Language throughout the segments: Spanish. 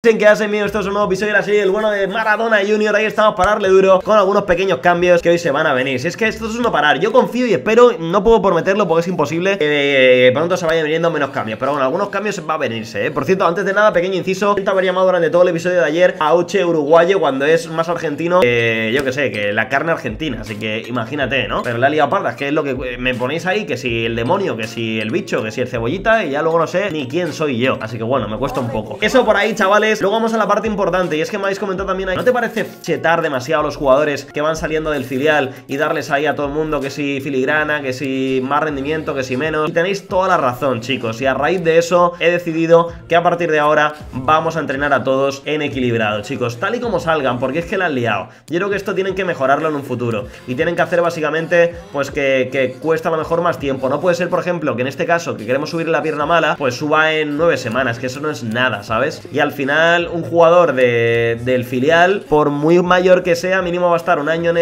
Que hacen bien, esto es un nuevo episodio de la serie del bueno de Maradona Junior. Ahí estamos para darle duro con algunos pequeños cambios que hoy se van a venir. Si es que esto es no parar, yo confío y espero, no puedo prometerlo porque es imposible que pronto se vayan viniendo menos cambios, pero bueno, algunos cambios va a venirse, Por cierto, antes de nada, pequeño inciso, intento haber llamado durante todo el episodio de ayer a Auche Uruguayo cuando es más argentino que, yo que sé, que la carne argentina, así que imagínate, ¿no? Pero la liado parda, es que es lo que me ponéis ahí, que si el demonio, que si el bicho, que si el cebollita, y ya luego no sé ni quién soy yo, así que bueno, me cuesta un poco. Eso por ahí, chavales. Luego vamos a la parte importante, y es que me habéis comentado también ahí, ¿no te parece chetar demasiado a los jugadores que van saliendo del filial y darles ahí a todo el mundo que si filigrana, que si más rendimiento, que si menos? Y tenéis toda la razón, chicos, y a raíz de eso he decidido que a partir de ahora vamos a entrenar a todos en equilibrado, chicos, tal y como salgan, porque es que la han liado. Yo creo que esto tienen que mejorarlo en un futuro y tienen que hacer básicamente pues que cuesta a lo mejor más tiempo. No puede ser, por ejemplo, que en este caso que queremos subir la pierna mala, pues suba en 9 semanas, que eso no es nada, ¿sabes? Y al final un jugador del filial, por muy mayor que sea, mínimo va a estar un año en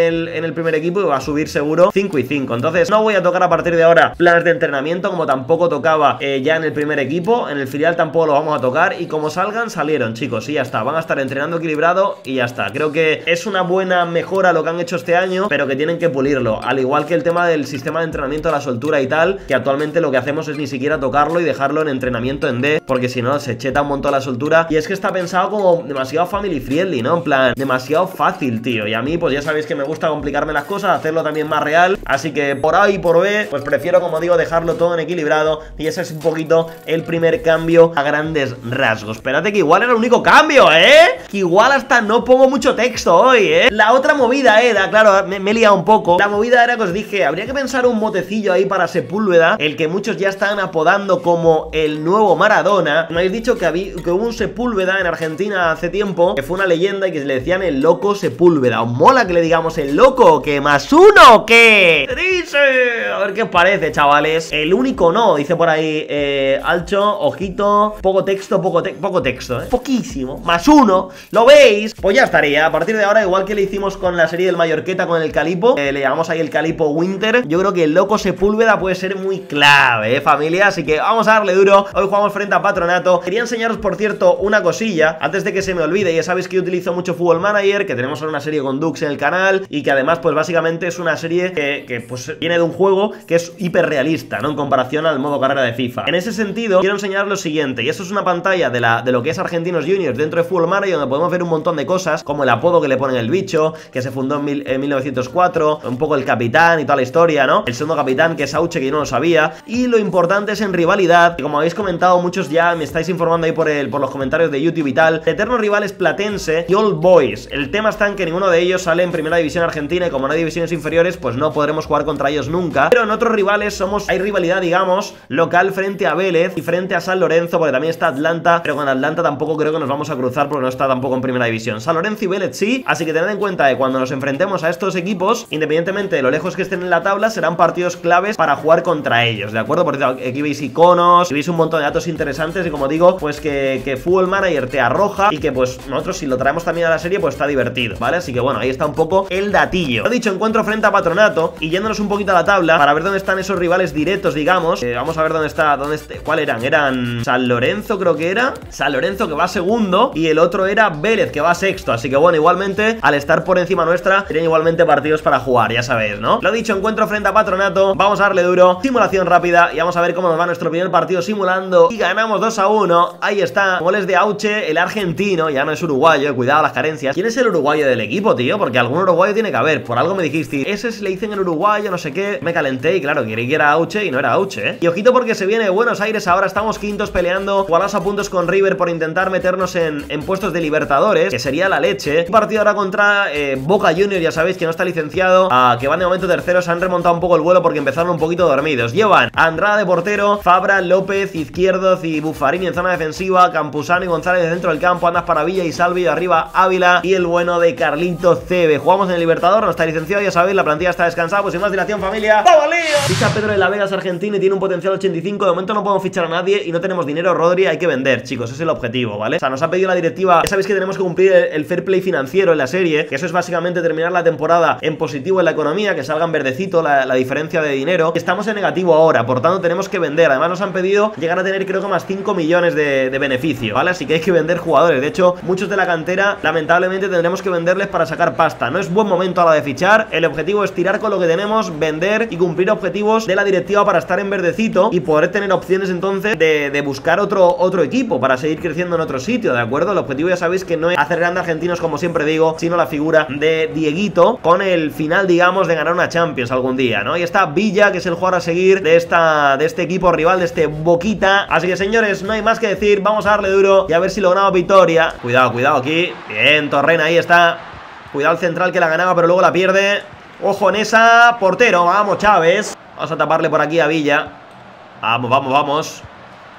el primer equipo y va a subir seguro 5 y 5. Entonces no voy a tocar a partir de ahora planes de entrenamiento, como tampoco tocaba ya en el primer equipo. En el filial tampoco lo vamos a tocar, y como salgan, salieron, chicos, y ya está. Van a estar entrenando equilibrado y ya está. Creo que es una buena mejora lo que han hecho este año, pero que tienen que pulirlo, al igual que el tema del sistema de entrenamiento, la soltura y tal, que actualmente lo que hacemos es ni siquiera tocarlo y dejarlo en entrenamiento en D, porque si no se cheta un montón la soltura, y es que está pensado como demasiado family friendly, ¿no? En plan, demasiado fácil, tío. Y a mí, pues ya sabéis que me gusta complicarme las cosas, hacerlo también más real. Así que por A y por B, pues prefiero, como digo, dejarlo todo en equilibrado. Y ese es un poquito el primer cambio a grandes rasgos. Espérate, que igual era el único cambio, ¿eh? Que igual hasta no pongo mucho texto hoy, ¿eh? La otra movida era, claro, me he liado un poco. La movida era que os dije, habría que pensar un motecillo ahí para Sepúlveda, el que muchos ya están apodando como el nuevo Maradona. Me habéis dicho que hubo un Sepúlveda en Argentina hace tiempo, que fue una leyenda y que le decían el loco Sepúlveda. ¿Os mola que le digamos el loco? ¿Que más uno? ¿Qué? Dice, a ver qué os parece, chavales. El único no, dice por ahí Alcho, ojito, poco texto, ¿eh? Poquísimo, más uno, ¿lo veis? Pues ya estaría. A partir de ahora, igual que le hicimos con la serie del Mallorqueta con el Calipo, le llamamos ahí el Calipo Winter. Yo creo que el loco Sepúlveda puede ser muy clave, familia, así que vamos a darle duro. Hoy jugamos frente a Patronato. Quería enseñaros, por cierto, una cosita antes de que se me olvide. Ya sabéis que yo utilizo mucho Football Manager, que tenemos ahora una serie con Dux en el canal, y que además pues básicamente es una serie que pues viene de un juego que es hiperrealista, ¿no? En comparación al modo carrera de FIFA. En ese sentido, quiero enseñaros lo siguiente, y esto es una pantalla de lo que es Argentinos Juniors dentro de Football Manager, donde podemos ver un montón de cosas, como el apodo que le ponen el bicho, que se fundó en 1904, un poco el capitán y toda la historia, ¿no? El segundo capitán, que es Auche, que yo no lo sabía. Y lo importante es en rivalidad, que como habéis comentado muchos ya, me estáis informando ahí por los comentarios de YouTube Vital, eternos rivales Platense y Old Boys. El tema está en que ninguno de ellos sale en primera división argentina, y como no hay divisiones inferiores, pues no podremos jugar contra ellos nunca. Pero en otros rivales hay rivalidad, digamos, local frente a Vélez y frente a San Lorenzo, porque también está Atlanta, pero con Atlanta tampoco creo que nos vamos a cruzar, porque no está tampoco en primera división. San Lorenzo y Vélez sí, así que tened en cuenta que cuando nos enfrentemos a estos equipos, independientemente de lo lejos que estén en la tabla, serán partidos claves para jugar contra ellos, ¿de acuerdo? Por cierto, aquí veis iconos, veis un montón de datos interesantes, y como digo, pues que Football Manager te arroja, y que pues nosotros si lo traemos también a la serie pues está divertido, ¿vale? Así que bueno, ahí está un poco el datillo. Lo dicho, encuentro frente a Patronato, y yéndonos un poquito a la tabla para ver dónde están esos rivales directos, digamos, vamos a ver dónde está, ¿cuál eran? Eran San Lorenzo, creo que era San Lorenzo, que va segundo, y el otro era Vélez, que va sexto, así que bueno, igualmente al estar por encima nuestra, tienen igualmente partidos para jugar, ya sabéis, ¿no? Lo dicho, encuentro frente a Patronato, vamos a darle duro, simulación rápida, y vamos a ver cómo nos va nuestro primer partido simulando, y ganamos 2-1, ahí está, goles de Auche, el argentino, ya no es uruguayo, cuidado las carencias. ¿Quién es el uruguayo del equipo, tío? Porque algún uruguayo tiene que haber, por algo me dijiste, ese le dicen el uruguayo, no sé qué. Me calenté y claro, creí que era Auche y no era Auche, ¿eh? Y ojito, porque se viene de Buenos Aires ahora, estamos quintos peleando, igualados a puntos con River por intentar meternos en puestos de Libertadores, que sería la leche. Un partido ahora contra Boca Junior, ya sabéis que no está licenciado, que van de momento terceros, han remontado un poco el vuelo porque empezaron un poquito dormidos. Llevan a Andrada de portero, Fabra, López, Izquierdos y Buffarini en zona defensiva, Campuzano y González de dentro del campo, Andas para Villa y Salvio, arriba Ávila y el bueno de Carlito CB. Jugamos en el Libertador, no está licenciado, ya sabéis, la plantilla está descansada, pues sin más dilación, familia, ¡vamos lío! Ficha Pedro de la Vera, argentino, y tiene un potencial 85, de momento no podemos fichar a nadie y no tenemos dinero, Rodri, hay que vender, chicos, ese es el objetivo, ¿vale? O sea, nos ha pedido la directiva, ya sabéis que tenemos que cumplir el fair play financiero en la serie, que eso es básicamente terminar la temporada en positivo en la economía, que salgan verdecito la diferencia de dinero, que estamos en negativo ahora, por tanto tenemos que vender. Además nos han pedido llegar a tener creo que más 5 millones de beneficio, ¿vale? Así que hay que vender jugadores. De hecho, muchos de la cantera lamentablemente tendremos que venderles para sacar pasta. No es buen momento a la de fichar. El objetivo es tirar con lo que tenemos, vender y cumplir objetivos de la directiva para estar en verdecito y poder tener opciones entonces de buscar otro equipo para seguir creciendo en otro sitio, ¿de acuerdo? El objetivo ya sabéis que no es hacer grandes argentinos, como siempre digo, sino la figura de Dieguito con el final, digamos, de ganar una Champions algún día, ¿no? Y está Villa, que es el jugador a seguir de este equipo rival, de este Boquita. Así que, señores, no hay más que decir. Vamos a darle duro y a ver si logramos victoria. Cuidado, cuidado aquí. Bien, Torren, ahí está. Cuidado el central, que la ganaba, pero luego la pierde. Ojo en esa. Portero, vamos, Chávez. Vamos a taparle por aquí a Villa. Vamos, vamos, vamos.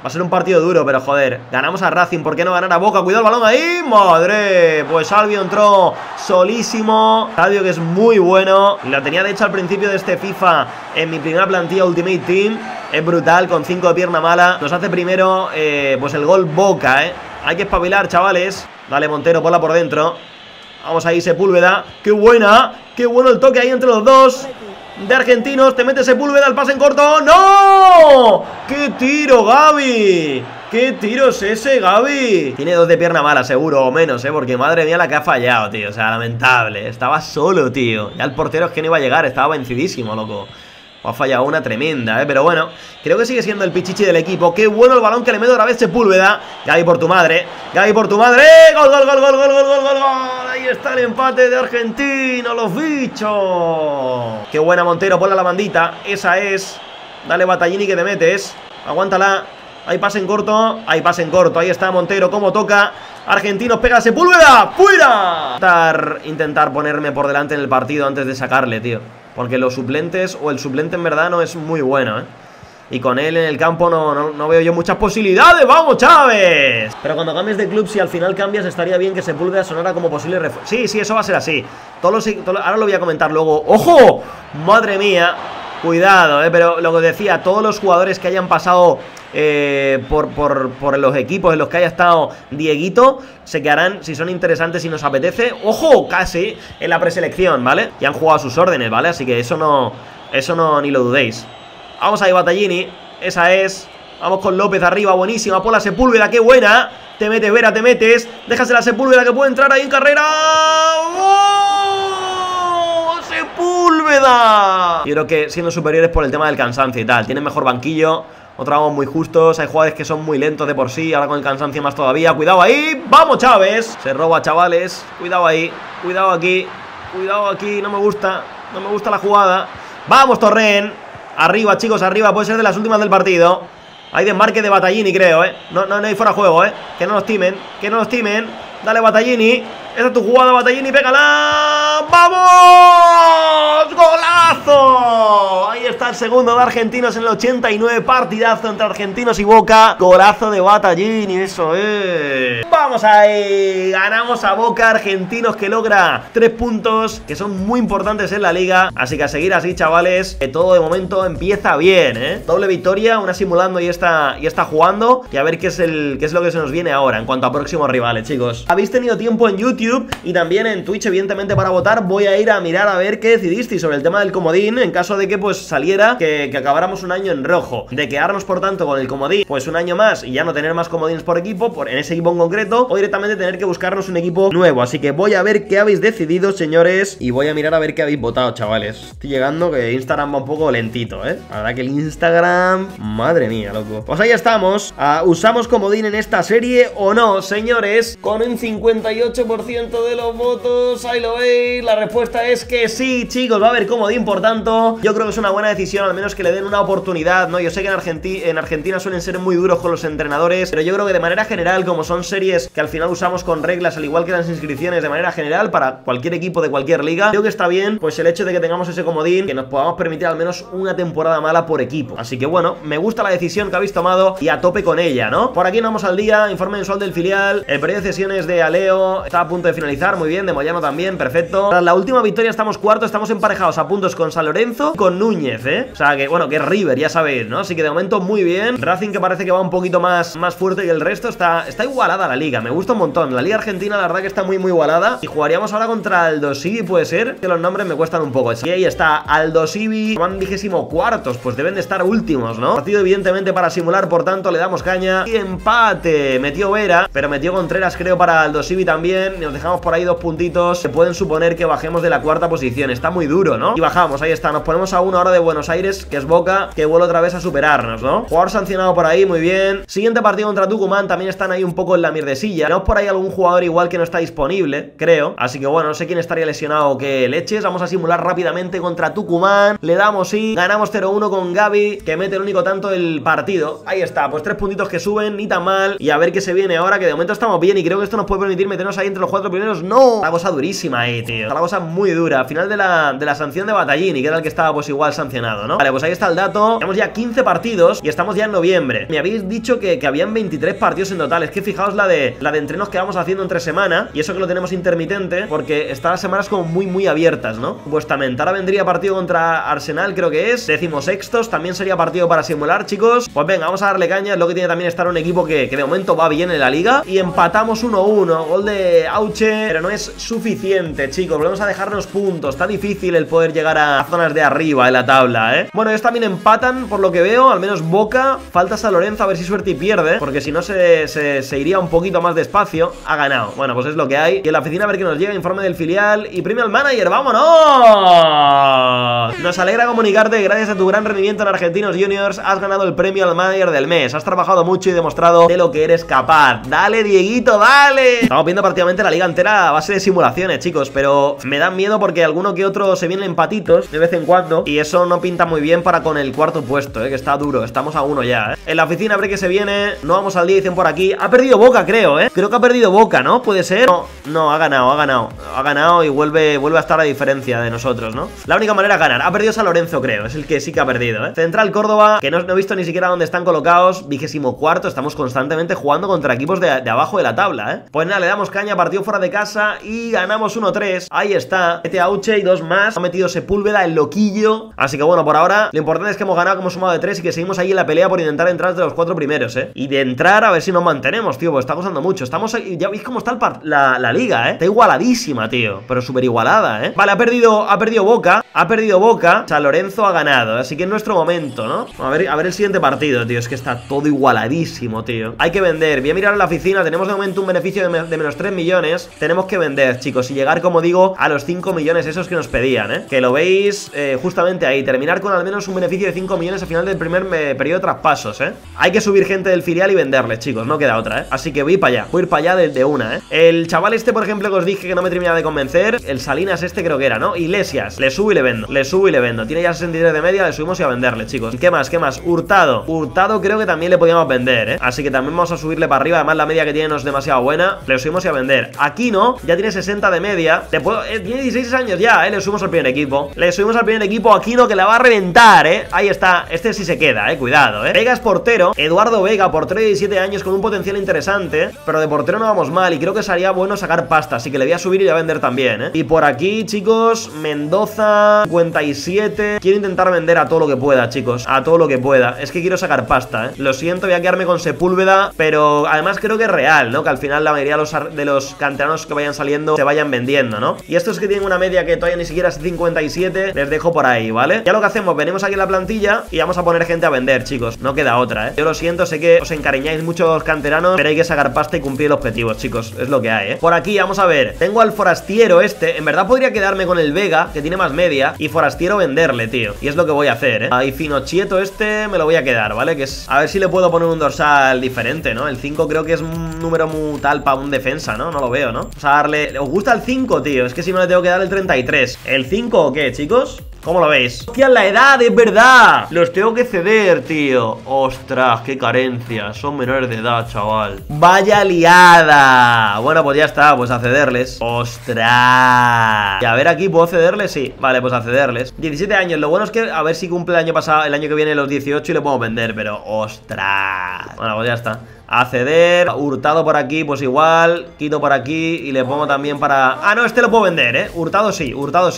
Va a ser un partido duro, pero joder, ganamos a Racing, ¿por qué no ganar a Boca? Cuidado el balón ahí, madre. Pues Salvio entró solísimo. Salvio, que es muy bueno. Lo tenía de hecho al principio de este FIFA en mi primera plantilla Ultimate Team. Es brutal, con 5 de pierna mala. Nos hace primero, pues el gol Boca, Hay que espabilar, chavales. Dale, Montero, ponla por dentro. Vamos ahí, Sepúlveda. ¡Qué buena! ¡Qué bueno el toque ahí entre los dos! De Argentinos, te mete Sepúlveda, el pase en corto. ¡No! ¡Qué tiro, Gavi! ¡Qué tiro es ese, Gavi! Tiene 2 de pierna mala, seguro, o menos, porque madre mía la que ha fallado, tío. O sea, lamentable. Estaba solo, tío. Ya el portero es que no iba a llegar, estaba vencidísimo, loco. Ha fallado una tremenda, pero bueno, creo que sigue siendo el pichichi del equipo. Qué bueno el balón que le mete otra vez Sepúlveda. Gavi, por tu madre. Gavi, por tu madre. ¡Gol, gol, gol, gol, gol, gol, gol, gol, gol! Ahí está el empate de Argentinos, los bichos. Qué buena, Montero, ponla la bandita. Esa es. Dale, Batallini, que te metes. Aguántala. Ahí pase en corto. Ahí pase en corto. Ahí está Montero, como toca. Argentinos pega a Sepúlveda. ¡Fuera! Intentar ponerme por delante en el partido antes de sacarle, tío. Porque los suplentes, o el suplente en verdad no es muy bueno, Y con él en el campo no veo yo muchas posibilidades. ¡Vamos, Chávez! Pero cuando cambies de club, si al final cambias, estaría bien que Sepúlveda sonara como posible refuerzo. Sí, sí, eso va a ser así. Ahora lo voy a comentar luego. ¡Ojo! ¡Madre mía! Cuidado, pero lo que decía, todos los jugadores que hayan pasado por los equipos en los que haya estado Dieguito se quedarán, si son interesantes y nos apetece, ojo, casi en la preselección, ¿vale? Y han jugado a sus órdenes, ¿vale? Así que eso no, ni lo dudéis. Vamos ahí, Batallini, esa es. Vamos con López arriba, buenísima. Por la Sepúlveda, qué buena. Te metes, Vera, te metes. Déjasela a Sepúlveda, que puede entrar ahí en carrera. ¡Oh! ¡Sepúlveda! Yo creo que siendo superiores por el tema del cansancio y tal. Tienen mejor banquillo. Otra vez muy justos, hay jugadores que son muy lentos de por sí, ahora con el cansancio más todavía. Cuidado ahí, vamos Chávez, se roba, chavales. Cuidado ahí, cuidado aquí, no me gusta la jugada. Vamos Torren, arriba chicos, arriba, puede ser de las últimas del partido. Hay desmarque de Batallini creo, no hay fuera de juego, que no nos timen, dale Batallini. Esa es tu jugada, Batallini, pégala. ¡Vamos! ¡Golazo! Ahí está el segundo de Argentinos en el 89. Partidazo entre Argentinos y Boca. Golazo de Batallini, eso es. ¡Vamos ahí! Ganamos a Boca. Argentinos, que logra 3 puntos que son muy importantes en la liga. Así que a seguir así, chavales, que todo de momento empieza bien, Doble victoria, una simulando y esta jugando. Y a ver qué es lo que se nos viene ahora en cuanto a próximos rivales, chicos. Habéis tenido tiempo en YouTube y también en Twitch, evidentemente, para votar. Voy a ir a mirar a ver qué decidisteis sobre el tema del comodín, en caso de que pues saliera que acabáramos un año en rojo, de quedarnos por tanto con el comodín pues un año más y ya no tener más comodines por equipo, en ese equipo en concreto, o directamente tener que buscarnos un equipo nuevo. Así que voy a ver qué habéis decidido, señores, y voy a mirar a ver qué habéis votado, chavales. Estoy llegando, que Instagram va un poco lentito, la verdad que el Instagram, madre mía, loco. Pues ahí estamos. ¿Usamos comodín en esta serie o no, señores? Con un 58% de los votos, ahí lo veis. La respuesta es que sí, chicos, va a haber comodín, por tanto, yo creo que es una buena decisión, al menos que le den una oportunidad, Yo sé que en Argentina suelen ser muy duros con los entrenadores, pero yo creo que de manera general, como son series que al final usamos con reglas, al igual que las inscripciones, de manera general, para cualquier equipo de cualquier liga, creo que está bien, pues el hecho de que tengamos ese comodín, que nos podamos permitir al menos una temporada mala por equipo. Así que bueno, me gusta la decisión que habéis tomado y a tope con ella, Por aquí nos vamos al día, informe mensual del filial, el periodo de sesiones de Aleo está a punto de finalizar, muy bien, de Moyano también, perfecto. Quintana. Tras la última victoria estamos cuarto, estamos emparejados a puntos con San Lorenzo, con Núñez, O sea, que bueno, que es River, ya sabéis, ¿no? Así que de momento muy bien. Racing, que parece que va un poquito más fuerte que el resto, está igualada la liga, me gusta un montón. La liga argentina, la verdad que está muy igualada. Y jugaríamos ahora contra Aldosivi, puede ser, que los nombres me cuestan un poco. Y ahí está Aldosivi, van 24º, pues deben de estar últimos, ¿no? Partido evidentemente para simular, por tanto le damos caña. Y empate, metió Vera, pero metió Contreras, creo, para Aldosivi también. Y nos dejamos por ahí 2 puntitos, se pueden suponer que bajemos de la 4ª posición, está muy duro, ¿no? Y bajamos, ahí está, nos ponemos a 1 ahora de Buenos Aires, que es Boca, que vuelve otra vez a superarnos, ¿no? Jugador sancionado por ahí, muy bien. Siguiente partido contra Tucumán, también están ahí un poco en la mierdecilla. Tenemos por ahí algún jugador igual que no está disponible, creo, así que bueno, no sé quién estaría lesionado o qué leches. Vamos a simular rápidamente contra Tucumán, le damos y ganamos 0-1 con Gavi, que mete el único tanto del partido. Ahí está, pues 3 puntitos que suben, ni tan mal. Y a ver qué se viene ahora, que de momento estamos bien y creo que esto nos puede permitir meternos ahí entre los 4 primeros. ¡No! La cosa durísima ahí, tío, la cosa muy dura. Final de la sanción de Batallini, que era el que estaba pues igual sancionado, ¿no? Vale, pues ahí está el dato. Tenemos ya 15 partidos y estamos ya en noviembre. Me habéis dicho que habían 23 partidos en total. Es que fijaos la de entrenos que vamos haciendo entre semana, y eso que lo tenemos intermitente, porque están las semanas como muy abiertas, ¿no? Supuestamente. Ahora vendría partido contra Arsenal, creo que es, 16º, también sería partido para simular, chicos. Pues venga, vamos a darle caña, es lo que tiene también estar un equipo que de momento va bien en la liga. Y empatamos 1-1, gol de Auche, pero no es suficiente, chicos, volvemos a dejarnos puntos, está difícil el poder llegar a zonas de arriba de la tabla, Bueno, ellos también empatan, por lo que veo, al menos Boca, falta San Lorenzo, a ver si suerte y pierde, porque si no se iría un poquito más despacio. Ha ganado, bueno, pues es lo que hay. Y en la oficina a ver qué nos llega, informe del filial y premio al manager, ¡vámonos! Nos alegra comunicarte que gracias a tu gran rendimiento en Argentinos Juniors has ganado el premio al manager del mes. Has trabajado mucho y demostrado de lo que eres capaz. ¡Dale, Dieguito, dale! Estamos viendo prácticamente la liga entera a base de simulaciones, chicos, pero me dan miedo porque alguno que otro se vienen empatitos de vez en cuando y eso no pinta muy bien para con el 4º puesto, que está duro, estamos a 1 ya, En la oficina a ver qué se viene, no vamos al día, dicen por aquí. Ha perdido Boca, creo, Creo que ha perdido Boca, ¿no? ¿Puede ser? No, ha ganado y vuelve a estar a diferencia de nosotros, ¿no? La única manera es ganar. Ha perdido San Lorenzo, creo, es el que sí que ha perdido, Central Córdoba, que no he visto ni siquiera dónde están colocados, 24º, estamos constantemente jugando contra equipos de abajo de la tabla, Pues nada, le damos caña, partido fuera de casa y ganamos 1-3, ahí está, este Auche y 2 más, ha metido Sepúlveda, el loquillo, así que bueno, por ahora lo importante es que hemos ganado, que hemos sumado de 3 y que seguimos ahí en la pelea por intentar entrar entre los 4 primeros, y de entrar a ver si nos mantenemos, tío, pues está costando mucho, estamos ahí, ya veis cómo está la liga, está igualadísima, tío, pero súper igualada, Vale, ha perdido Boca, San Lorenzo ha ganado, así que es nuestro momento, ¿no? A ver el siguiente partido, tío, es que está todo igualadísimo, tío, hay que vender. Voy a mirar a la oficina, tenemos de momento un beneficio de menos 3 millones, tenemos que vender, chicos, y llegar, como digo, a los 5 millones esos que nos pedían, que lo veis justamente ahí, terminar con al menos un beneficio de 5 millones al final del primer periodo de traspasos, Hay que subir gente del filial y venderles, chicos, no queda otra, Así que voy para allá de una, El chaval este, por ejemplo, que os dije que no me terminaba de convencer, el Salinas este creo que era, ¿no? Iglesias, le subo y le vendo, tiene ya 63 de media, le subimos y a venderle, chicos. ¿Qué más? Hurtado creo que también le podíamos vender, Así que también vamos a subirle para arriba, además la media que tiene no es demasiado buena, le subimos y a vender. Aquino ya tiene 60 de media, tiene 16 años ya, le subimos al primer equipo, a Aquino, que la va a reventar, Ahí está, este sí se queda, cuidado, Vega es portero, Eduardo Vega, portero de 17 años con un potencial interesante, pero de portero no vamos mal y creo que sería bueno sacar pasta, así que le voy a subir y le voy a vender también, Y por aquí, chicos, Mendoza, 57, quiero intentar vender a todo lo que pueda, chicos, es que quiero sacar pasta, Lo siento, voy a quedarme con Sepúlveda, pero además creo que es real, ¿no? Que al final la mayoría de los canteranos que vayan saliendo se vayan vendiendo, ¿no? Y estos que tienen una media que todavía ni siquiera es 57, les dejo por ahí, ¿vale? Ya lo que hacemos, venimos aquí en la plantilla y vamos a poner gente a vender, chicos, no queda otra, Yo lo siento, sé que os encariñáis mucho los canteranos, pero hay que sacar pasta y cumplir los objetivos, chicos, es lo que hay, Por aquí, vamos a ver, tengo al Forastiero este, en verdad podría quedarme con el Vega, que tiene más media, y Forastiero venderle, tío, y es lo que voy a hacer, Ahí Finochieto este me lo voy a quedar, ¿vale? Que es, a ver si le puedo poner un dorsal diferente, ¿no? El 5 creo que es un número muy tal para un defensa, ¿no? No lo veo, ¿no? Vamos a darle, ¿os gusta el 5, tío? Es que si me le tengo que dar el 33, ¿el 5 o qué, chicos? ¿Cómo lo veis? ¡Hostia, la edad! ¡Es verdad! Los tengo que ceder, tío. ¡Ostras, qué carencia! Son menores de edad, chaval. ¡Vaya liada! Bueno, pues ya está, pues a cederles. ¡Ostras! Y a ver aquí, ¿puedo cederles? Sí. Vale, pues a cederles. 17 años. Lo bueno es que a ver si cumple el año pasado, el año que viene los 18 y le puedo vender, pero ¡ostras! Bueno, pues ya está. a ceder. Hurtado por aquí, pues igual. Quito por aquí y le pongo también para... Ah, no, este lo puedo vender, ¿eh? Hurtado sí,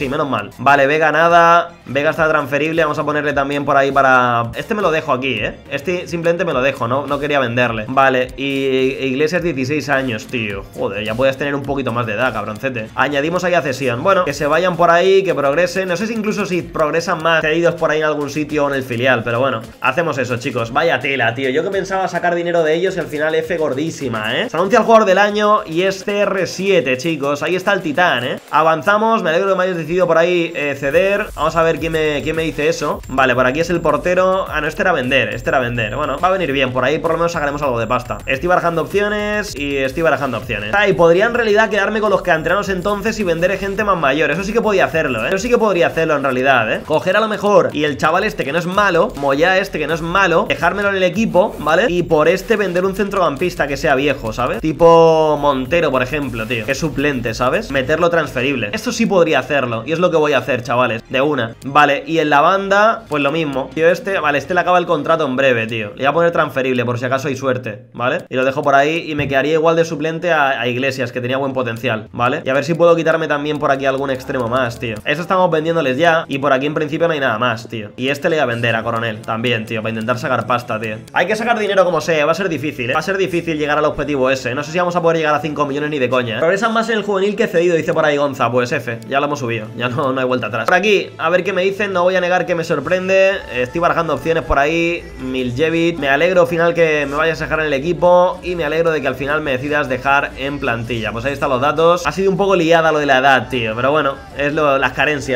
menos mal. Vale, Vega nada. Vega está transferible. Vamos a ponerle también por ahí para... Este me lo dejo aquí, ¿eh? Este simplemente me lo dejo, no quería venderle. Vale, y Iglesias 16 años, tío. Joder, ya puedes tener un poquito más de edad, cabroncete. Añadimos ahí a cesión. Bueno, que se vayan por ahí, que progresen. No sé si incluso si progresan más cedidos por ahí en algún sitio o en el filial, pero bueno, hacemos eso, chicos. Vaya tela, tío. Yo que pensaba sacar dinero de ellos, al final F gordísima, ¿eh? Se anuncia el jugador del año y este R7, chicos. Ahí está el titán, ¿eh? Avanzamos. Me alegro que me hayas decidido por ahí ceder. Vamos a ver quién me dice eso. Vale, por aquí es el portero. Ah, no, este era vender. Bueno, va a venir bien. Por ahí por lo menos sacaremos algo de pasta. Estoy barajando opciones y y podría en realidad quedarme con los canteranos entonces y vender gente más mayor. Eso sí que podía hacerlo, ¿eh? Eso sí que podría hacerlo en realidad, ¿eh? Coger a lo mejor y el chaval este que no es malo, Moya este que no es malo, dejármelo en el equipo, ¿vale? Y por este vender un centrocampista que sea viejo, ¿sabes? Tipo Montero, por ejemplo, tío. Que es suplente, ¿sabes? Meterlo transferible. Esto sí podría hacerlo. Y es lo que voy a hacer, chavales. De una. Vale, y en la banda, pues lo mismo. Tío, este... Vale, este le acaba el contrato en breve, tío. Le voy a poner transferible por si acaso hay suerte, ¿vale? Y lo dejo por ahí y me quedaría igual de suplente a Iglesias, que tenía buen potencial, ¿vale? Y a ver si puedo quitarme también por aquí algún extremo más, tío. Eso estamos vendiéndoles ya. Y por aquí en principio no hay nada más, tío. Y este le voy a vender a Coronel también, tío, para intentar sacar pasta, tío. Hay que sacar dinero como sea. Va a ser difícil, ¿eh? Va a ser difícil llegar al objetivo ese. No sé si vamos a poder llegar a 5 millones ni de coña, ¿eh? Progresan más en el juvenil que cedido, dice por ahí Gonza. Pues F, ya lo hemos subido. Ya no hay vuelta atrás. Por aquí, a ver qué me dicen. No voy a negar que me sorprende. Estoy barajando opciones por ahí. Miljevit. Me alegro al final que me vayas a dejar en el equipo. Y me alegro de que al final me decidas dejar en plantilla. Pues ahí están los datos. Ha sido un poco liada lo de la edad, tío. Pero bueno, es las carencias.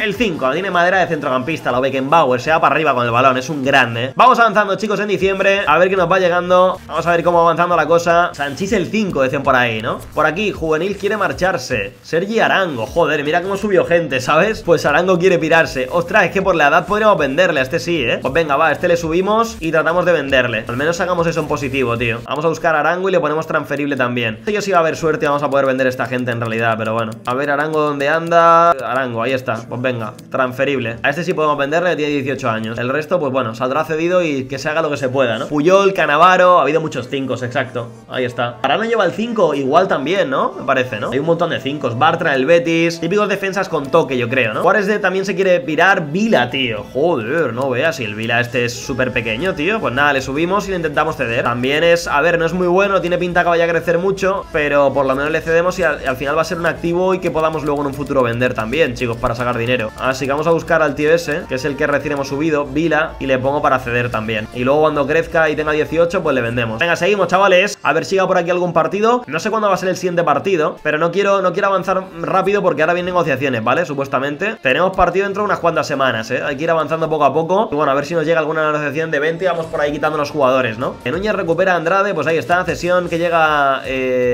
El 5, tiene madera de centrocampista. Lo Beckenbauer, se va para arriba con el balón. Es un grande. Vamos avanzando, chicos, en diciembre. A ver qué nos va llegando. Vamos a ver cómo va avanzando la cosa. Sanchís el 5, dicen por ahí, ¿no? Por aquí, juvenil quiere marcharse. Sergi Arango. Joder, mira cómo subió gente, ¿sabes? Pues Arango quiere pirarse. Ostras, es que por la edad podríamos venderle. A este sí, ¿eh? Pues venga, va, a este le subimos y tratamos de venderle. Al menos hagamos eso en positivo, tío. Vamos a buscar a Arango y le ponemos transferible también. Yo sí va a haber suerte y vamos a poder vender a esta gente en realidad, pero bueno. A ver, Arango, ¿dónde anda? Arango, ahí está. Pues venga, transferible. A este sí podemos venderle, tiene 18 años. El resto, pues bueno, saldrá cedido y que se haga lo que se pueda, ¿no? Puyol, Canavaro, ha habido muchos 5, exacto. Ahí está. Parano lleva el 5, igual también, ¿no? Me parece, ¿no? Hay un montón de 5. Bartra, el Betis. Típicos defensas con toque, yo creo, ¿no? Juárez también se quiere pirar. Vila, tío. Joder, no veas. Si el Vila este es súper pequeño, tío. Pues nada, le subimos y le intentamos ceder. También es, a ver, no es muy bueno, tiene pinta que vaya a crecer mucho, pero por lo menos le cedemos y al final va a ser un activo y que podamos luego en un futuro vender también, chicos, para sacar dinero. Así que vamos a buscar al tío ese, que es el que recién hemos subido, Vila, y le pongo para ceder también. Y luego cuando crezca y tenga 18, pues le vendemos. Venga, seguimos, chavales. A ver si llega por aquí algún partido. No sé cuándo va a ser el siguiente partido, pero no quiero avanzar rápido porque ahora vienen negociaciones, ¿vale? Supuestamente. Tenemos partido dentro de unas cuantas semanas, ¿eh? Hay que ir avanzando poco a poco. Y bueno, a ver si nos llega alguna negociación de 20 y vamos por ahí quitando los jugadores, ¿no? Que Núñez recupera a Andrade, pues ahí está. Cesión que llega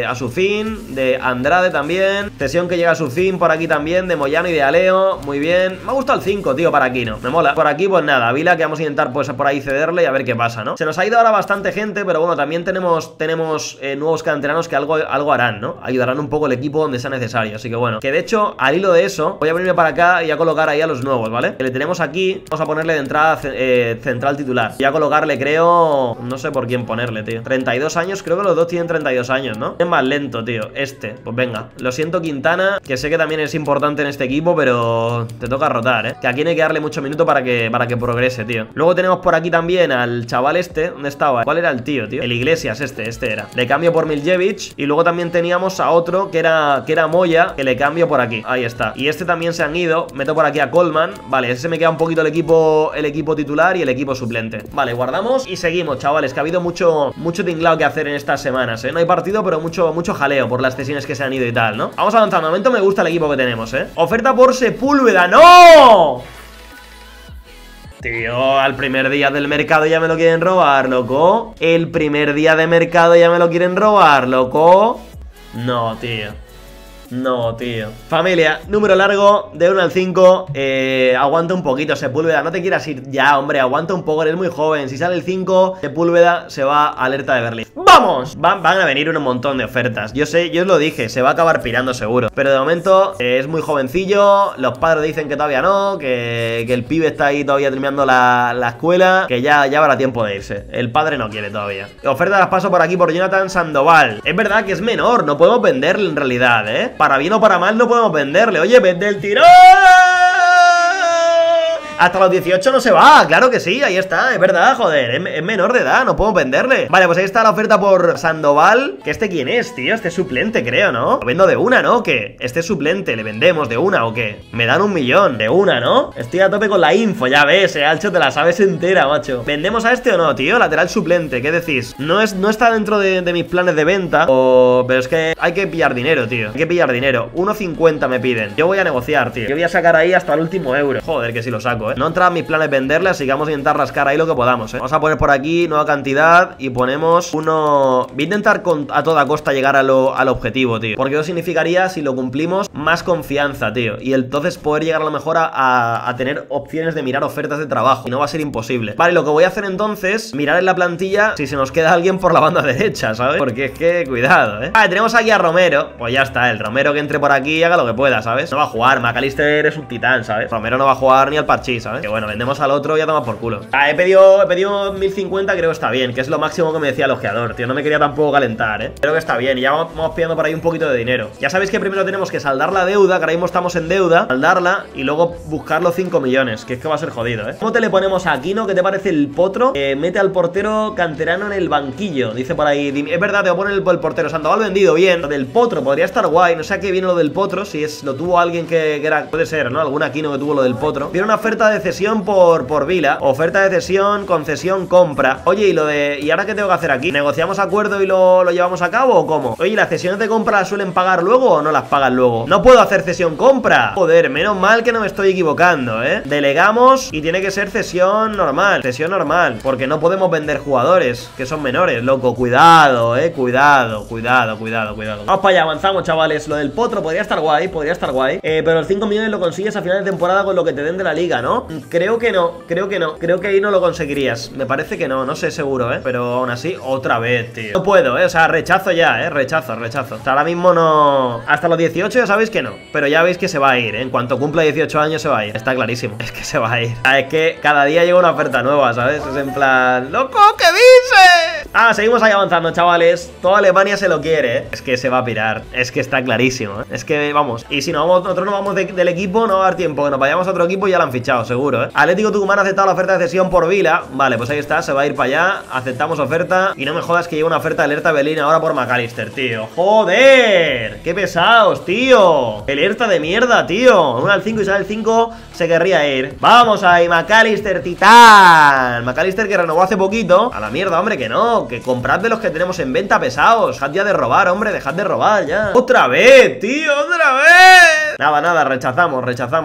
a su fin, de Andrade también. Cesión que llega a su fin por aquí también, de Moyano y de Aleo. Muy bien. Me ha gustado el 5, tío, para Aquino. Me mola. Por aquí, pues nada, Vila, que vamos a intentar pues por ahí cederle y a ver qué pasa, ¿no? Se nos ha ido ahora bastante gente, pero bueno, también tenemos nuevos canteranos que algo harán, ¿no? Ayudarán un poco el equipo donde sea necesario. Así que bueno, que de hecho, al hilo de eso, voy a venirme para acá y a colocar ahí a los nuevos, ¿vale? Que le tenemos aquí, vamos a ponerle de entrada central titular. Y a colocarle, creo, no sé por quién ponerle, tío. 32 años, creo que los dos tienen 32 años, ¿no? Es más lento, tío, este. Pues venga, lo siento, Quintana, que sé que también es importante en este equipo, pero te toca rotar, ¿eh? Que aquí no hay que darle mucho minuto para que progrese, tío. Luego tenemos por aquí también al chaval este. ¿Dónde estaba? ¿Cuál era el tío, tío? El Iglesias, este era. Le cambio por Miljevich. Y luego también teníamos a otro que era Moya, que le cambio por aquí. Ahí está. Y este también se han ido. Meto por aquí a Coleman. Vale, ese me queda un poquito el equipo titular y el equipo suplente. Vale, guardamos y seguimos, chavales, que ha habido mucho tinglao que hacer en estas semanas, ¿eh? No hay partido, pero mucho jaleo por las cesiones que se han ido y tal, ¿no? Vamos avanzando. De momento me gusta el equipo que tenemos, ¿eh? Oferta por Sepúlveda. ¡No! Tío, al primer día del mercado ya me lo quieren robar, loco. El primer día de mercado ya me lo quieren robar, loco. No, tío. No, tío. Familia, número largo de 1 al 5. Aguanta un poquito, Sepúlveda. No te quieras ir ya, hombre. Aguanta un poco, eres muy joven. Si sale el 5, Sepúlveda se va a alerta de Berlín. ¡Va! vamos. Van a venir un montón de ofertas. Yo sé, yo os lo dije, se va a acabar pirando seguro. Pero de momento es muy jovencillo. Los padres dicen que todavía no, que el pibe está ahí todavía terminando la escuela, que ya habrá tiempo de irse. El padre no quiere todavía. Oferta las paso por aquí por Jonathan Sandoval. Es verdad que es menor, no podemos venderle en realidad, ¿eh? Para bien o para mal no podemos venderle. Oye, vende el tirón. Hasta los 18 no se va, claro que sí, ahí está, es verdad, joder, es menor de edad, no puedo venderle. Vale, pues ahí está la oferta por Sandoval, que este quién es, tío, este es suplente, creo, ¿no? Lo vendo de una, ¿no? ¿Qué? Este es suplente, ¿le vendemos de una o qué? Me dan 1 millón, de una, ¿no? Estoy a tope con la info, ya ves, Alcho, te la sabes entera, macho. ¿Vendemos a este o no, tío? Lateral suplente, ¿qué decís? No está dentro de mis planes de venta, o... pero es que hay que pillar dinero, tío, hay que pillar dinero. 1,50 me piden, yo voy a negociar, tío, yo voy a sacar ahí hasta el último euro. Joder, que si lo saco. No entra en mis planes venderle, así que vamos a intentar rascar ahí lo que podamos, Vamos a poner por aquí nueva cantidad y ponemos uno... Voy a intentar a toda costa llegar al objetivo, tío. Porque eso significaría, si lo cumplimos, más confianza, tío. Y entonces poder llegar a lo mejor a tener opciones de mirar ofertas de trabajo. Y no va a ser imposible. Vale, lo que voy a hacer entonces, mirar en la plantilla si se nos queda alguien por la banda derecha, ¿sabes? Porque es que, cuidado, Vale, tenemos aquí a Romero. Pues ya está, el Romero que entre por aquí haga lo que pueda, ¿sabes? No va a jugar, Macalister es un titán, ¿sabes? Romero no va a jugar ni al parchís, ¿sabes? Que bueno, vendemos al otro y ya toma por culo. Ah, he pedido 1050, creo que está bien, que es lo máximo que me decía el ojeador, tío. No me quería tampoco calentar, Creo que está bien. Y ya vamos pidiendo por ahí un poquito de dinero. Ya sabéis que primero tenemos que saldar la deuda, que ahora mismo estamos en deuda, saldarla y luego buscar los 5 millones, que es que va a ser jodido, ¿Cómo te le ponemos a Aquino? ¿Qué te parece el potro? Mete al portero canterano en el banquillo, dice por ahí. Es verdad, te voy a poner el portero. Sandoval vendido bien. Lo del potro podría estar guay. No sé a qué viene lo del potro, si es lo tuvo alguien que era... Puede ser, ¿no? Algún Aquino que tuvo lo del potro. Tiene una oferta de cesión por Vila, oferta de cesión, concesión, compra. Oye, ¿y ahora qué tengo que hacer aquí? ¿Negociamos acuerdo y lo llevamos a cabo o cómo? Oye, ¿las cesiones de compra las suelen pagar luego o no las pagan luego? No puedo hacer cesión compra. Joder, menos mal que no me estoy equivocando, Delegamos y tiene que ser cesión normal, porque no podemos vender jugadores que son menores, loco. Cuidado, cuidado. Vamos para allá, avanzamos, chavales. Lo del potro podría estar guay. Pero el 5 millones lo consigues a final de temporada con lo que te den de la liga, ¿no? Creo que no. Creo que ahí no lo conseguirías. Me parece que no sé seguro, Pero aún así, otra vez, tío. No puedo, O sea, rechazo ya, Rechazo. Hasta ahora mismo no... Hasta los 18 ya sabéis que no. Pero ya veis que se va a ir, En cuanto cumpla 18 años se va a ir. Está clarísimo. Es que se va a ir. Es que cada día llega una oferta nueva, ¿sabes? Es en plan... ¡Loco, qué dices! Ah, seguimos ahí avanzando, chavales. Toda Alemania se lo quiere, Es que se va a pirar. Es que está clarísimo, Es que, vamos... Y si nosotros nos vamos del equipo, no va a dar tiempo. Que nos vayamos a otro equipo y ya lo han fichado. Seguro, Atlético Tucumán ha aceptado la oferta de cesión por Vila. Vale, pues ahí está, se va a ir para allá. Aceptamos oferta. Y no me jodas que lleva una oferta de Alerta Berlín ahora por Macalister, tío. ¡Joder! ¡Qué pesados, tío! Alerta de mierda, tío. 1 al 5 y sale el 5, se querría ir. ¡Vamos ahí, Macalister, titán! Macalister que renovó hace poquito. A la mierda, hombre, que no. Que comprad de los que tenemos en venta, pesados. Dejad ya de robar, hombre, dejad de robar ya. ¡Otra vez, tío! ¡Otra vez! Nada, rechazamos,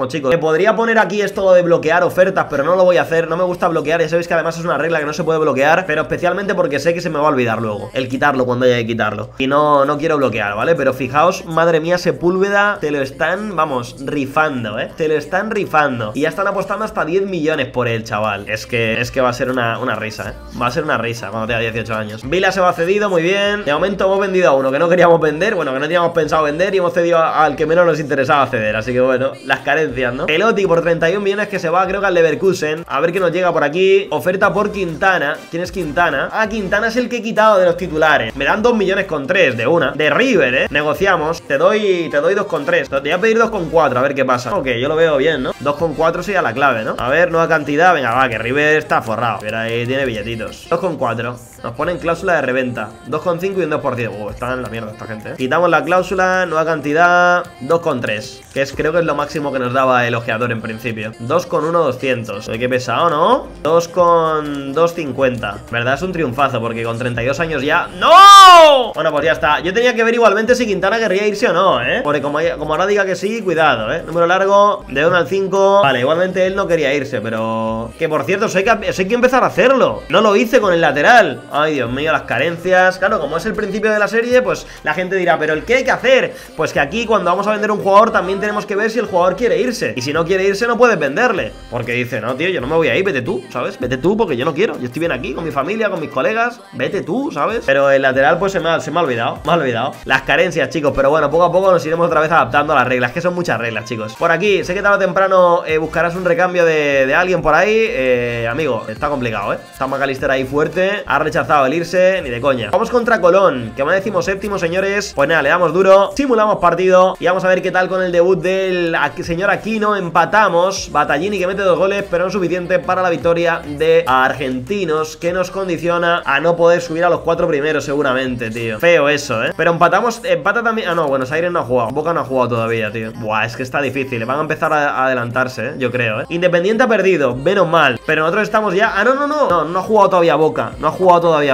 chicos. Que podría poner aquí esto de bloquear ofertas, pero no lo voy a hacer. No me gusta bloquear, ya sabéis que además es una regla que no se puede bloquear, pero especialmente porque sé que se me va a olvidar luego el quitarlo cuando haya que quitarlo, y no quiero bloquear, ¿vale? Pero fijaos, madre mía, Sepúlveda, te lo están, vamos, rifando, te lo están rifando, y ya están apostando hasta 10 millones por él, chaval. Es que va a ser una risa, va a ser una risa cuando tenga 18 años. Vila se va cedido, muy bien. De momento hemos vendido a uno que no queríamos vender, bueno, que no teníamos pensado vender, y hemos cedido al que menos nos interesaba ceder, así que bueno, las carencias, ¿no? Pelotti por 31 millones que se va, creo que al Leverkusen. A ver qué nos llega por aquí. Oferta por Quintana. ¿Quién es Quintana? Ah, Quintana es el que he quitado de los titulares. Me dan 2,3 millones de una. De River, Negociamos. Te doy 2,3. Te voy a pedir 2,4. A ver qué pasa. Ok, yo lo veo bien, ¿no? 2,4 sería la clave, ¿no? A ver, nueva cantidad. Venga, va, que River está forrado. Pero ahí tiene billetitos. 2,4. Nos ponen cláusula de reventa. 2,5 y un 2%. Están en la mierda esta gente, Quitamos la cláusula. Nueva cantidad. 2,3. Que es, creo que es lo máximo que nos daba el ojeador en principio. 2,1, 200. Oye, qué pesado, ¿no? 2,250. Verdad, es un triunfazo, porque con 32 años ya... ¡No! Bueno, pues ya está. Yo tenía que ver igualmente si Quintana querría irse o no, Porque como ahora diga que sí, cuidado, Número largo, de 1 al 5. Vale, igualmente él no quería irse, pero... Que por cierto, eso hay que empezar a hacerlo. No lo hice con el lateral. Ay, Dios mío, las carencias. Claro, como es el principio de la serie, pues la gente dirá, pero ¿el qué hay que hacer? Pues que aquí cuando vamos a vender un jugador también tenemos que ver si el jugador quiere irse. Y si no quiere irse no puedes venderle, porque dice, no, tío, yo no me voy a ir, vete tú, ¿sabes? Vete tú porque yo no quiero, yo estoy bien aquí con mi familia, con mis colegas, vete tú, ¿sabes? Pero el lateral pues se me ha olvidado, las carencias, chicos, pero bueno, poco a poco nos iremos otra vez adaptando a las reglas, que son muchas reglas, chicos. Por aquí, sé que tarde o temprano buscarás un recambio de alguien por ahí, amigo, está complicado, está Macalister ahí fuerte, ha rechazado el irse, ni de coña. Vamos contra Colón, que más decimos séptimo, señores, pues nada, le damos duro, simulamos partido y vamos a ver qué tal con el debut del señor Aquino, empatamos, Batallini que mete 2 goles, pero no suficiente para la victoria de Argentinos, que nos condiciona a no poder subir a los 4 primeros seguramente, tío, feo eso, pero empatamos, empata también, ah no, Buenos Aires no ha jugado, Boca no ha jugado todavía, tío, buah, es que está difícil, van a empezar a adelantarse, yo creo, Independiente ha perdido, menos mal, pero nosotros estamos ya, ah no ha jugado todavía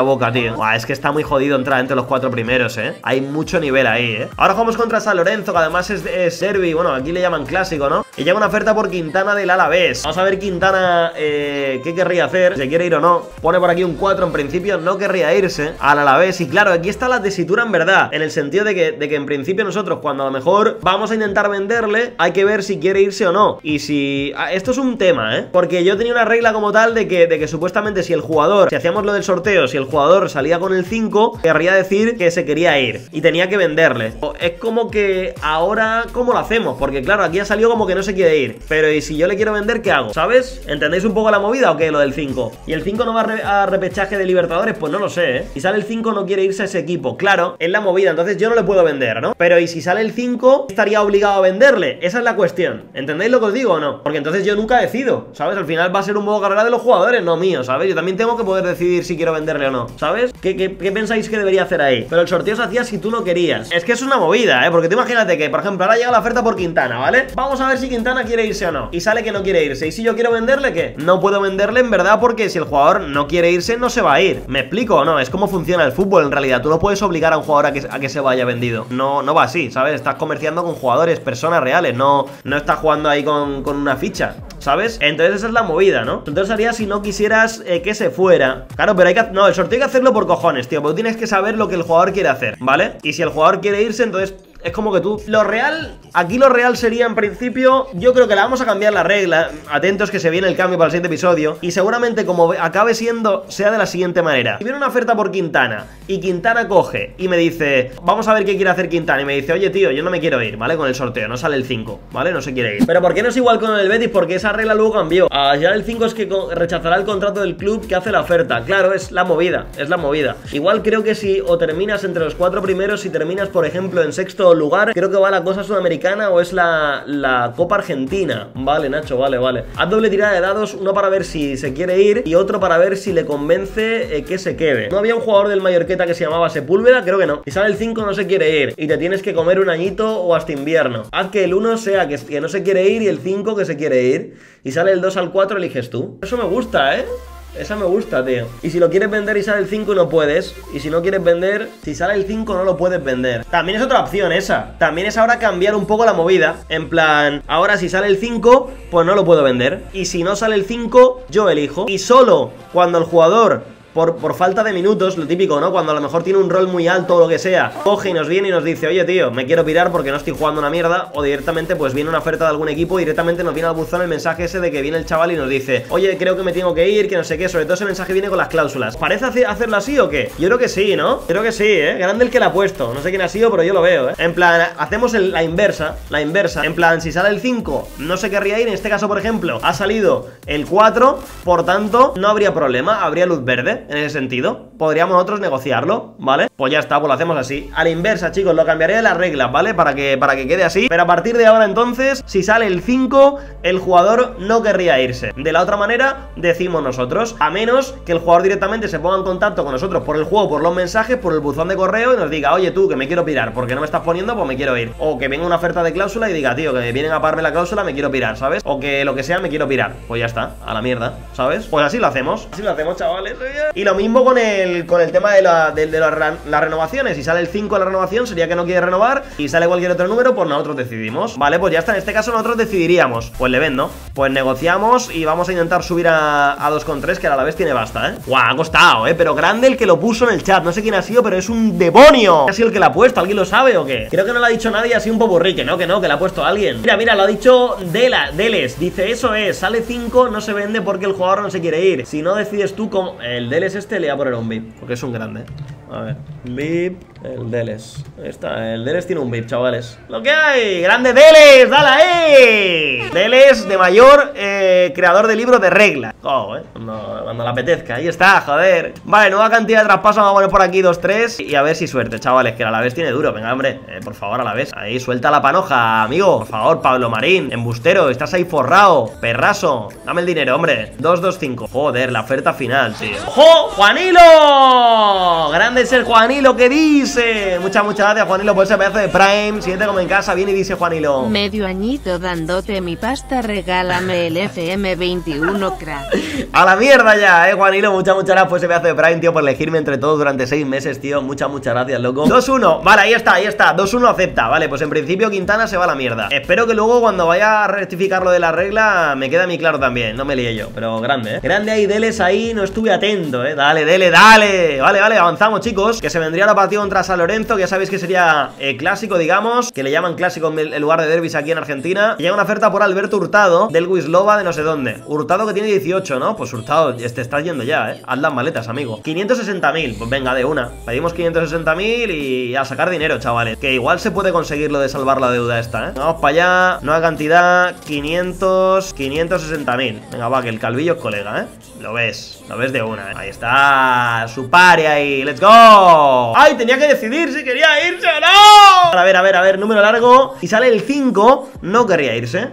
Boca, tío, buah, es que está muy jodido entrar entre los 4 primeros, hay mucho nivel ahí, ahora jugamos contra San Lorenzo, que además es derbi, bueno, aquí le llaman clásico, ¿no? Y llega una oferta por Quintana del Alavés. Vamos a ver Quintana qué querría hacer, si quiere ir o no. Pone por aquí un 4, en principio no querría irse al Alavés. Y claro, aquí está la tesitura en verdad, en el sentido de que en principio nosotros, cuando a lo mejor vamos a intentar venderle, hay que ver si quiere irse o no. Y si... esto es un tema, porque yo tenía una regla como tal de que supuestamente si el jugador, si hacíamos lo del sorteo, si el jugador salía con el 5, querría decir que se quería ir y tenía que venderle. Es como que ahora, ¿cómo lo hacemos? Porque claro, aquí ha salido como que no se quiere ir, pero ¿y si yo le quiero vender, qué hago? ¿Sabes? ¿Entendéis un poco la movida o qué? Lo del 5. ¿Y el 5 no va a repechaje de Libertadores? Pues no lo sé, ¿eh? Si sale el 5 no quiere irse a ese equipo, claro, es la movida, entonces yo no le puedo vender, ¿no? Pero ¿y si sale el 5 estaría obligado a venderle? Esa es la cuestión, ¿entendéis lo que os digo o no? Porque entonces yo nunca decido, ¿sabes? Al final va a ser un modo carrera de los jugadores, no mío, ¿sabes? Yo también tengo que poder decidir si quiero venderle o no, ¿sabes? ¿Qué pensáis que debería hacer ahí? Pero el sorteo se hacía si tú no querías. Es que es una movida, ¿eh? Porque tú imagínate que, por ejemplo, ahora llega la oferta por Quintana, ¿vale? Vamos a ver si Quintana quiere irse o no. Y sale que no quiere irse. ¿Y si yo quiero venderle, qué? No puedo venderle en verdad, porque si el jugador no quiere irse, no se va a ir. ¿Me explico o no? Es como funciona el fútbol en realidad. Tú no puedes obligar a un jugador a que se vaya vendido. No, no va así, ¿sabes? Estás comerciando con jugadores, personas reales. No estás jugando ahí con una ficha, ¿sabes? Entonces esa es la movida, ¿no? Entonces haría si no quisieras que se fuera. Claro, pero hay que... No, el sorteo hay que hacerlo por cojones, tío. Porque tienes que saber lo que el jugador quiere hacer, ¿vale? Y si el jugador quiere irse, entonces... Es como que tú... Lo real... Aquí lo real sería, en principio... Yo creo que la vamos a cambiar la regla. Atentos que se viene el cambio para el siguiente episodio. Y seguramente como acabe siendo... Sea de la siguiente manera. Si viene una oferta por Quintana y Quintana coge y me dice... Vamos a ver qué quiere hacer Quintana. Y me dice... Oye, tío, yo no me quiero ir, ¿vale? Con el sorteo. No sale el 5, ¿vale? No se quiere ir. Pero ¿por qué no es igual con el Betis? Porque esa regla luego cambió. Ya el 5 es que rechazará el contrato del club que hace la oferta. Claro, es la movida. Es la movida. Igual creo que si o terminas entre los 4 primeros... Si terminas, por ejemplo, en sexto lugar, creo que va la cosa sudamericana o es la Copa Argentina. Vale, Nacho, vale. Haz doble tirada de dados, uno para ver si se quiere ir y otro para ver si le convence que se quede. ¿No había un jugador del Mallorqueta que se llamaba Sepúlveda? Creo que no. Si sale el 5 no se quiere ir y te tienes que comer un añito o hasta invierno. Haz que el 1 sea que no se quiere ir y el 5 que se quiere ir, y sale el 2 al 4 eliges tú. Eso me gusta, ¿eh? Esa me gusta, tío. Y si lo quieres vender y sale el 5 no puedes. Y si no quieres vender, si sale el 5 no lo puedes vender. También es otra opción esa. También es ahora cambiar un poco la movida. En plan, ahora si sale el 5, pues no lo puedo vender. Y si no sale el 5, yo elijo. Y solo cuando el jugador... Por falta de minutos, lo típico, ¿no? Cuando a lo mejor tiene un rol muy alto o lo que sea, coge y nos viene y nos dice, oye, tío, me quiero pirar porque no estoy jugando una mierda. O directamente, pues viene una oferta de algún equipo, directamente nos viene al buzón el mensaje ese de que viene el chaval y nos dice, oye, creo que me tengo que ir, que no sé qué. Sobre todo ese mensaje viene con las cláusulas. ¿Parece hacerlo así o qué? Yo creo que sí, ¿no? Creo que sí, ¿eh? Grande el que la ha puesto. No sé quién ha sido, pero yo lo veo, ¿eh? En plan, hacemos la inversa. En plan, si sale el 5, no se querría ir. En este caso, por ejemplo, ha salido el 4, por tanto, no habría problema, habría luz verde. En ese sentido, podríamos nosotros negociarlo, ¿vale? Pues ya está, pues lo hacemos así. A la inversa, chicos, lo cambiaré de las reglas, ¿vale? Para que quede así. Pero a partir de ahora, entonces, si sale el 5, el jugador no querría irse. De la otra manera, decimos nosotros, a menos que el jugador directamente se ponga en contacto con nosotros por el juego, por los mensajes, por el buzón de correo y nos diga, oye, tú, que me quiero pirar, porque no me estás poniendo, pues me quiero ir. O que venga una oferta de cláusula y diga, tío, que vienen a pagarme la cláusula, me quiero pirar, ¿sabes? O que lo que sea, me quiero pirar. Pues ya está, a la mierda, ¿sabes? Pues así lo hacemos, chavales. Y lo mismo con el tema de las renovaciones. Si sale el 5 a la renovación, sería que no quiere renovar. Y sale cualquier otro número, pues nosotros decidimos. Vale, pues ya está, en este caso nosotros decidiríamos. Pues le vendo, pues negociamos y vamos a intentar subir a 2,3, que a la vez tiene basta, ¿eh? Guau, ha costado, ¿eh? Pero grande el que lo puso en el chat, no sé quién ha sido, pero es un demonio. ¿Ha sido el que la ha puesto? ¿Alguien lo sabe o qué? Creo que no lo ha dicho nadie, ha sido un popurrí, que la ha puesto alguien. Mira, mira, lo ha dicho Deles, dice, eso es, sale 5, no se vende porque el jugador no se quiere ir. Si no decides tú como... El Deles este le voy a poner un VIP, porque es un grande. A ver, VIP, el Deles. Ahí está, el Deles tiene un VIP, chavales. ¡Lo que hay! ¡Grande Deles! ¡Dala, eh! Deles de mayor, creador de libros de reglas. Oh, cuando le apetezca. Ahí está, joder. Vale, nueva cantidad de traspaso. Vamos a poner por aquí 2-3. Y a ver si suerte, chavales, que el Alavés tiene duro. Venga, hombre, por favor, Alavés. Ahí, suelta la panoja, amigo. Por favor, Pablo Marín, embustero, estás ahí forrao, perraso. Dame el dinero, hombre. 225. Joder, la oferta final, tío. ¡Jo! ¡Juanilo! ¡Grande! De ser Juanilo, ¿qué dice? Muchas gracias, Juanilo, por ese pedazo de Prime. Siente como en casa, viene y dice Juanilo. Medio añito dándote mi pasta, regálame el FM21 crack. A la mierda ya, Juanilo. Muchas gracias por ese pedazo de Prime, tío, por elegirme entre todos durante 6 meses, tío. Muchas gracias, loco. 2-1, vale, ahí está, 2-1 acepta. Vale, pues en principio Quintana se va a la mierda. Espero que luego cuando vaya a rectificar lo de la regla me quede a mí claro también, no me lié yo. Pero grande, grande ahí, Deles ahí, no estuve atento, dale, Dele, dale. Vale, vale, avanzamos, chicos, que se vendría la partida contra San Lorenzo, que ya sabéis que sería clásico, digamos, que le llaman clásico en lugar de derbis aquí en Argentina. Y llega una oferta por Alberto Hurtado, del Wislova de no sé dónde. Hurtado, que tiene 18, ¿no? Pues Hurtado, este está yendo ya, ¿eh? Haz las maletas, amigo. 560.000, pues venga, de una. Pedimos 560.000 y a sacar dinero, chavales, que igual se puede conseguir lo de salvar la deuda esta, ¿eh? Vamos para allá, nueva cantidad, 560.000. Venga, va, que el Calvillo es colega, ¿eh? Lo ves de una, ¿eh? Ahí está, su pari ahí, let's go. ¡Ay! Tenía que decidir si quería irse o no. A ver, número largo. Si sale el 5, no querría irse.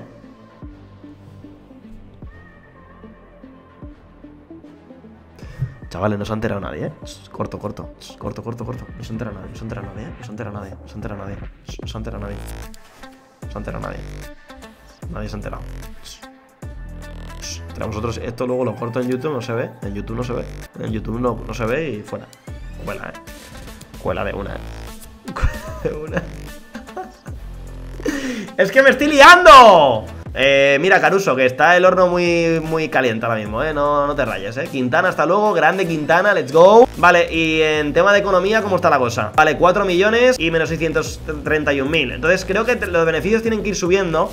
Chavales, no se ha enterado nadie, ¿eh? Corto. No se entera nadie, Nadie se ha enterado. Entre vosotros, esto luego lo corto en YouTube, no se ve. En YouTube no se ve y fuera. Cuela, cuela de una, Es que me estoy liando. Mira, Caruso, que está el horno muy caliente ahora mismo, no te rayes, Quintana, hasta luego, grande Quintana, let's go. Vale, y en tema de economía, ¿cómo está la cosa? Vale, 4 millones y menos 631.000. Entonces creo que los beneficios tienen que ir subiendo.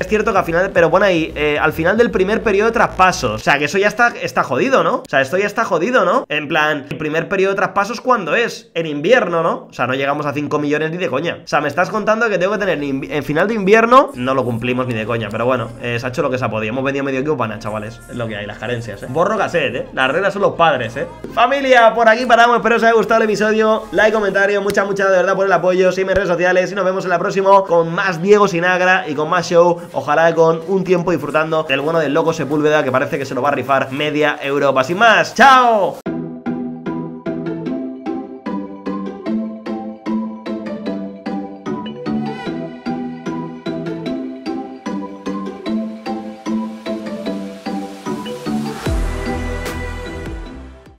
Es cierto que al final, pero bueno, ahí, al final del primer periodo de traspasos. O sea, que eso ya está jodido, ¿no? O sea, esto ya está jodido, ¿no? En plan, el primer periodo de traspasos, ¿cuándo es? En invierno, ¿no? O sea, no llegamos a 5 millones ni de coña. O sea, me estás contando que tengo que tener en final de invierno. No lo cumplimos ni de coña, pero bueno, se ha hecho lo que se ha podido. Hemos vendido medio equipo para nada, chavales. Es lo que hay, las carencias, Borro cassette, Las reglas son los padres, Familia, por aquí paramos. Espero os haya gustado el episodio. Like, comentario, muchas de verdad por el apoyo. Sígueme en redes sociales y nos vemos en la próxima con más Diego Sinagra y con más show. Ojalá con un tiempo disfrutando del bueno del loco Sepúlveda, que parece que se lo va a rifar media Europa. Sin más, ¡chao!